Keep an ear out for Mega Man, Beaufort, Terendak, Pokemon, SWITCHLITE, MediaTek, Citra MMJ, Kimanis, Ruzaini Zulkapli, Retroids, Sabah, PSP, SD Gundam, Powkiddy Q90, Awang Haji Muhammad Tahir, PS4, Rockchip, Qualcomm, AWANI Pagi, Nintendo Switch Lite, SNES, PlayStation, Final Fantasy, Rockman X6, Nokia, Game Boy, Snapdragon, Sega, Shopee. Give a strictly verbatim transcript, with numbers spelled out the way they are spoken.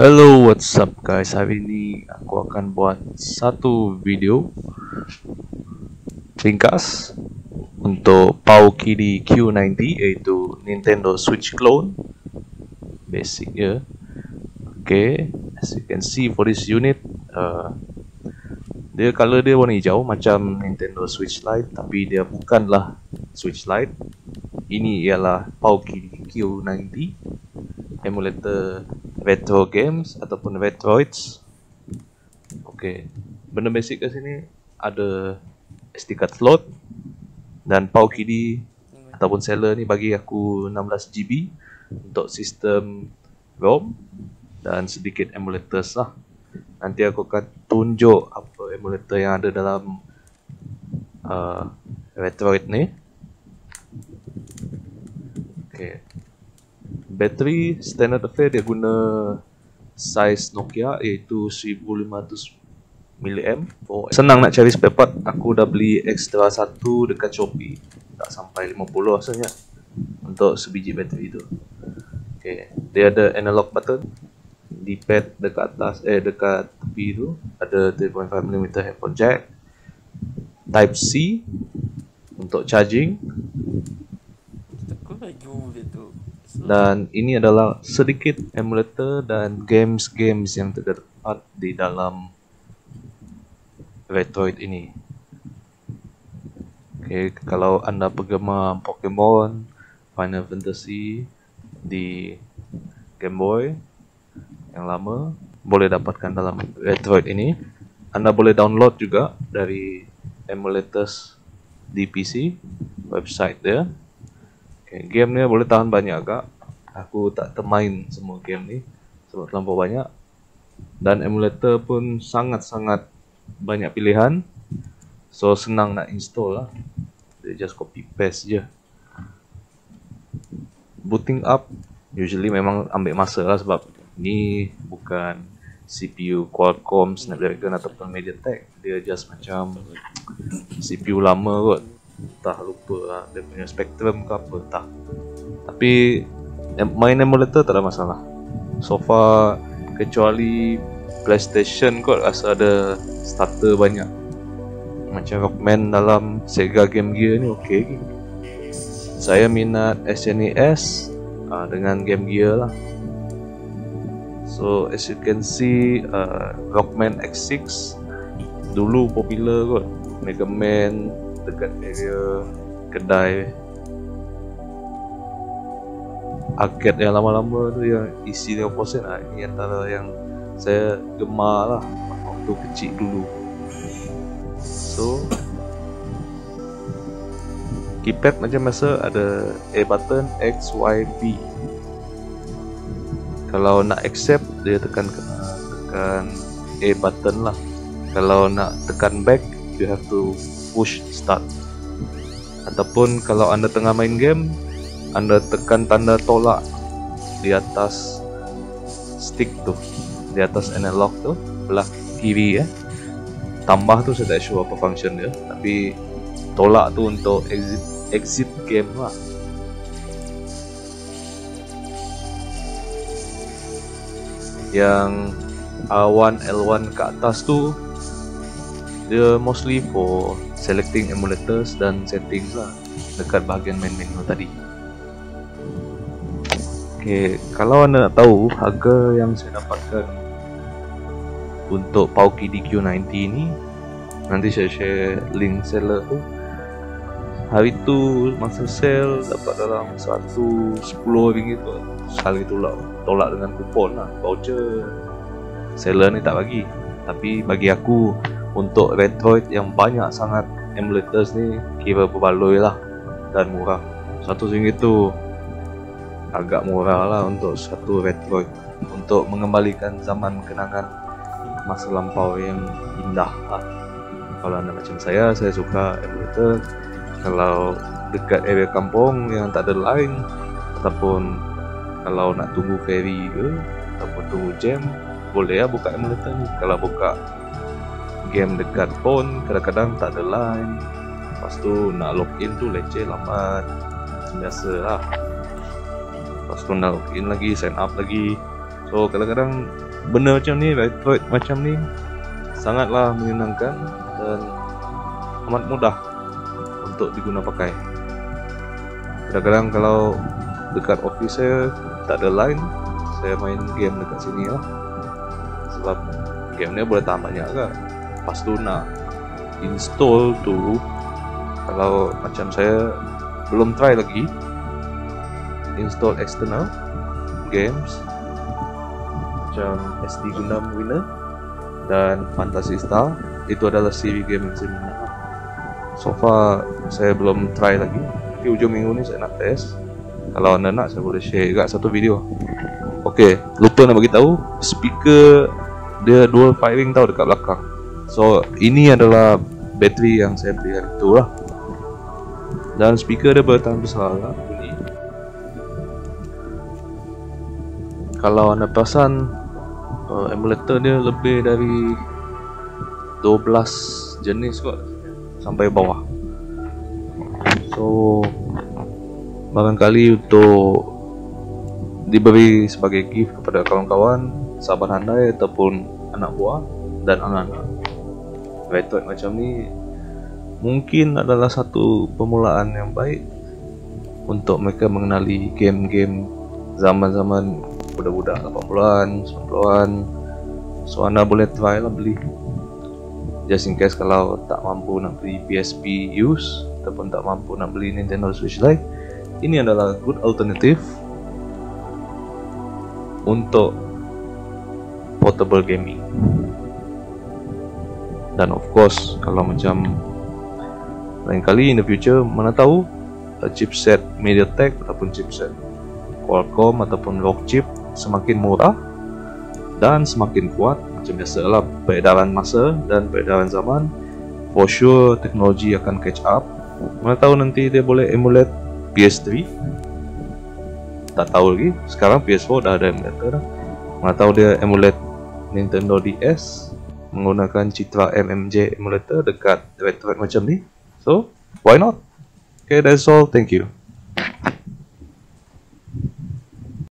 Halo, what's up guys? Hari ini aku akan buat satu video ringkas untuk Powkiddy Q sembilan puluh, yaitu Nintendo Switch clone basic ya. Oke, okay. As you can see for this unit, uh, dia color dia warna hijau macam Nintendo Switch Lite, tapi dia bukanlah Switch Lite. Ini ialah Powkiddy Q sembilan puluh emulator retro games ataupun Retroids. Oke, okay. Benda basic kat sini ada S D card slot, dan Powkiddy ataupun seller ni bagi aku enam belas gigabyte untuk sistem ROM dan sedikit emulators lah. Nanti aku akan tunjuk apa emulator yang ada dalam uh, Retroid ni. Okey. Bateri standard affair dia guna size Nokia, iaitu seribu lima ratus miliamper. Oh, senang nak cari spare part. Aku dah beli extra satu dekat Shopee, tak sampai lima puluh rasanya untuk sebiji bateri tu. Okay. Dia ada analog button, D-pad dekat atas, eh dekat tepi tu ada tiga koma lima milimeter headphone jack, Type C untuk charging. Aku laju dia tu. Dan ini adalah sedikit emulator dan games-games yang terdapat di dalam Retroid ini. Okay, kalau anda penggemar Pokemon, Final Fantasy di Game Boy yang lama, boleh dapatkan dalam Retroid ini. Anda boleh download juga dari emulators di P C, website dia. Okay, game ni boleh tahan banyak agak. Aku tak termain semua game ni sebab terlampau banyak, dan emulator pun sangat-sangat banyak pilihan, so senang nak install lah. They just copy paste je. Booting up usually memang ambil masa lah sebab ni bukan C P U Qualcomm, Snapdragon ataupun MediaTek. Dia just macam C P U lama kot, entah lupa lah dia punya spektrum ke apa, entah. Tapi main emulator tak ada masalah so far, kecuali PlayStation kot rasa ada starter banyak macam Rockman dalam Sega Game Gear ni. Okey, saya minat S N E S uh, dengan Game Gear lah. So as you can see, uh, Rockman X six dulu popular kot, Mega Man dekat area kedai arcade yang lama-lama tu yang isi lima puluh sen lah. Ini antara yang saya gemar lah waktu kecil dulu. So keypad macam biasa ada A button, X, Y, B. Kalau nak accept dia tekan tekan A button lah. Kalau nak tekan back you have to push start, ataupun kalau anda tengah main game anda tekan tanda tolak di atas stick tu, di atas analog tu belah kiri ya. Eh. Tambah tu saya tak sure apa function dia, tapi tolak tu untuk exit exit game lah. Yang R one L one ke atas tu dia mostly for selecting emulators dan settings lah dekat bahagian main menu tadi. Okay, kalau anda nak tahu harga yang saya dapatkan untuk Powkiddy Q sembilan puluh ni, nanti saya share link seller tu. Hari tu masa sale dapat dalam seratus sepuluh ringgit tu, sekali tolak tolak dengan kupon lah, voucher. Seller ni tak bagi, tapi bagi aku untuk Retroid yang banyak sangat emulators ni kira berbaloi lah dan murah. seratus ringgit tu agak murah lah untuk satu Retroid, untuk mengembalikan zaman kenangan masa lampau yang indah lah. Kalau anda macam saya, saya suka emulator. Kalau dekat area kampung yang tak ada line, ataupun kalau nak tunggu ferry ke ataupun tunggu jam, boleh lah buka emulator ni. Kalau buka game dekat phone kadang-kadang tak ada line, lepas tu nak login tu leceh, lambat biasa lah. Lepas tu nak login lagi, sign up lagi, so kadang-kadang benda macam ni, Retroid macam ni sangatlah menyenangkan dan amat mudah untuk diguna pakai. Kadang-kadang kalau dekat office saya tak ada line, saya main game dekat sini lah, sebab game ni boleh tambah banyak kan. Lepas tu nak install tu, kalau macam saya belum try lagi install external games macam S D Gundam Winner dan Fantasista. Itu adalah seri game yang saya minat. So far saya belum try lagi, tapi hujung minggu ni saya nak test. Kalau anda nak, saya boleh share juga satu video. Okey, lupa nak bagi tahu, speaker dia dual firing tau dekat belakang. So ini adalah bateri yang saya beli hari tu lah. Dan speaker dia bertahan besar lah. Kalau anda perasan, uh, emulator dia lebih dari dua belas jenis kot sampai bawah. So barangkali untuk diberi sebagai gift kepada kawan-kawan, sahabat handai ataupun anak buah dan anak-anak, Retroid macam ni mungkin adalah satu permulaan yang baik untuk mereka mengenali game-game zaman-zaman budak-budak lapan puluhan, sembilan puluhan. So anda boleh try lah beli, just in case kalau tak mampu nak beli P S P use ataupun tak mampu nak beli Nintendo Switch Lite. Ini adalah good alternative untuk portable gaming. Dan of course, kalau macam lain kali in the future, mana tahu chipset MediaTek ataupun chipset Qualcomm ataupun Rockchip semakin murah dan semakin kuat. Macam biasalah, peredaran masa dan peredaran zaman, for sure teknologi akan catch up. Mana tahu nanti dia boleh emulate P S three, tak tahu lagi. Sekarang P S four dah ada emulator dah. Mana tahu dia emulate Nintendo D S menggunakan Citra M M J emulator dekat Retroid macam ni. So why not? Okay, that's all, thank you.